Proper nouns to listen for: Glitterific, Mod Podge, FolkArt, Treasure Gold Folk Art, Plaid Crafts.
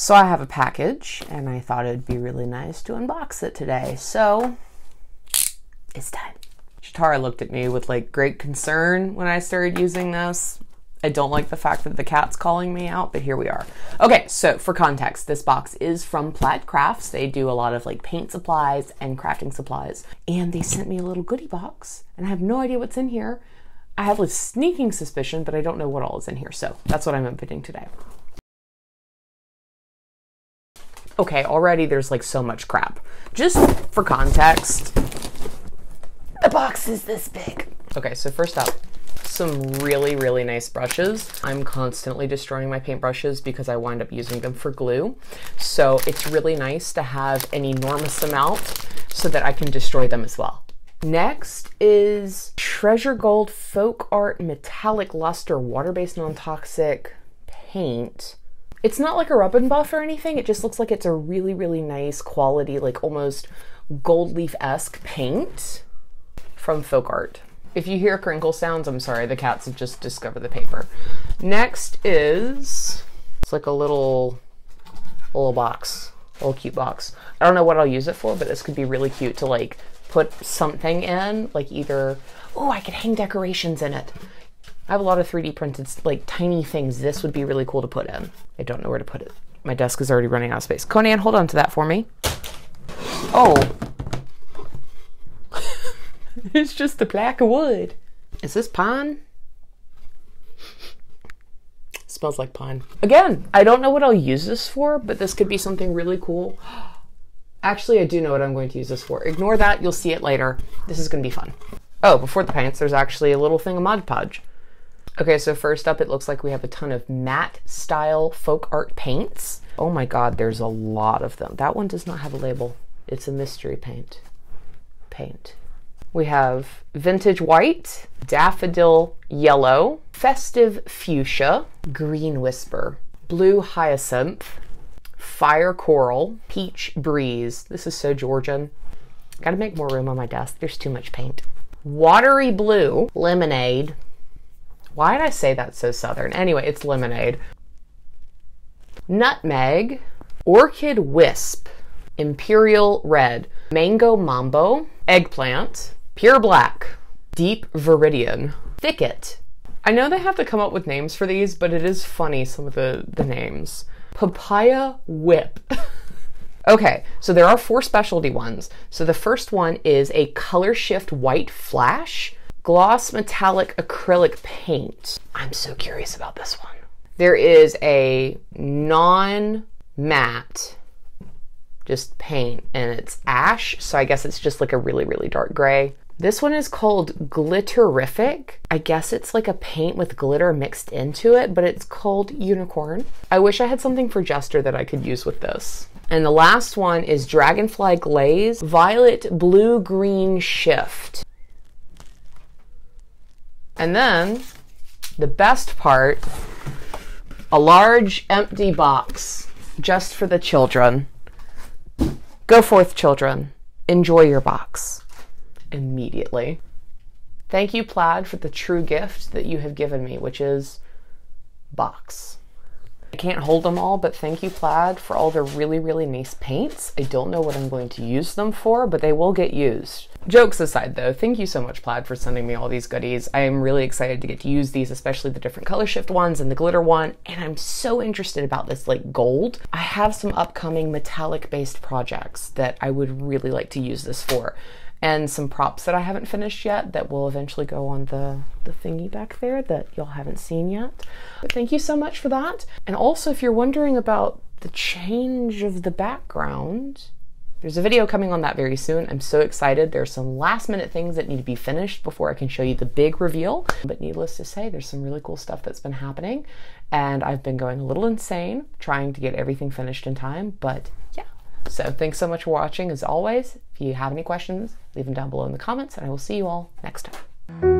So I have a package and I thought it'd be really nice to unbox it today. So it's time. Chitara looked at me with like great concern when I started using this. I don't like the fact that the cat's calling me out, but here we are. Okay, so for context, this box is from Plaid Crafts. They do a lot of like paint supplies and crafting supplies. And they sent me a little goodie box and I have no idea what's in here. I have a sneaking suspicion, but I don't know what all is in here. So that's what I'm opening today. Okay, already there's like so much crap. Just for context, the box is this big. Okay, so first up, some really, really nice brushes. I'm constantly destroying my paint brushes because I wind up using them for glue. So it's really nice to have an enormous amount so that I can destroy them as well. Next is Treasure Gold Folk Art Metallic Luster Water-Based Non-Toxic Paint. It's not like a rub and buff or anything. It just looks like it's a really, really nice quality, like almost gold leaf-esque paint from FolkArt. If you hear crinkle sounds, I'm sorry, the cats have just discovered the paper. Next is, it's like a little box, little cute box. I don't know what I'll use it for, but this could be really cute to like put something in, like either, oh, I could hang decorations in it. I have a lot of 3D printed like tiny things. This would be really cool to put in. I don't know where to put it. My desk is already running out of space. Conan, hold on to that for me. Oh. It's just a plaque of wood. Is this pine? Smells like pine. Again, I don't know what I'll use this for, but this could be something really cool. Actually, I do know what I'm going to use this for. Ignore that, you'll see it later. This is gonna be fun. Oh, before the paints, there's actually a little thing of Mod Podge. Okay, so first up, it looks like we have a ton of matte style folk art paints. Oh my God, there's a lot of them. That one does not have a label. It's a mystery paint. We have vintage white, daffodil yellow, festive fuchsia, green whisper, blue hyacinth, fire coral, peach breeze. This is so Georgian. Gotta make more room on my desk. There's too much paint. Watery blue, lemonade. Why did I say that so southern? Anyway, it's lemonade. Nutmeg, orchid wisp, imperial red, mango mambo, eggplant, pure black, deep viridian, thicket. I know they have to come up with names for these, but it is funny, some of the names. Papaya whip. Okay, so there are four specialty ones. So the first one is a color shift white flash, gloss metallic acrylic paint. I'm so curious about this one. There is a non-matte just paint and it's ash, so I guess it's just like a really, really dark gray. This one is called Glitterific. I guess it's like a paint with glitter mixed into it, but it's called Unicorn. I wish I had something for Jester that I could use with this. And the last one is Dragonfly Glaze Violet Blue Green Shift. And then the best part, a large empty box just for the children. Go forth, children. Enjoy your box immediately. Thank you, Plaid, for the true gift that you have given me, which is box. I can't hold them all, but thank you, Plaid, for all their really, really nice paints. I don't know what I'm going to use them for, but they will get used. Jokes aside, though, thank you so much, Plaid, for sending me all these goodies. I am really excited to get to use these, especially the different color shift ones and the glitter one, and I'm so interested about this, like, gold. I have some upcoming metallic-based projects that I would really like to use this for, and some props that I haven't finished yet that will eventually go on the thingy back there that y'all haven't seen yet. But thank you so much for that. And also, if you're wondering about the change of the background, there's a video coming on that very soon. I'm so excited. There's some last minute things that need to be finished before I can show you the big reveal. But needless to say, there's some really cool stuff that's been happening. And I've been going a little insane trying to get everything finished in time, but yeah. So thanks so much for watching. As always, if you have any questions, leave them down below in the comments and I will see you all next time.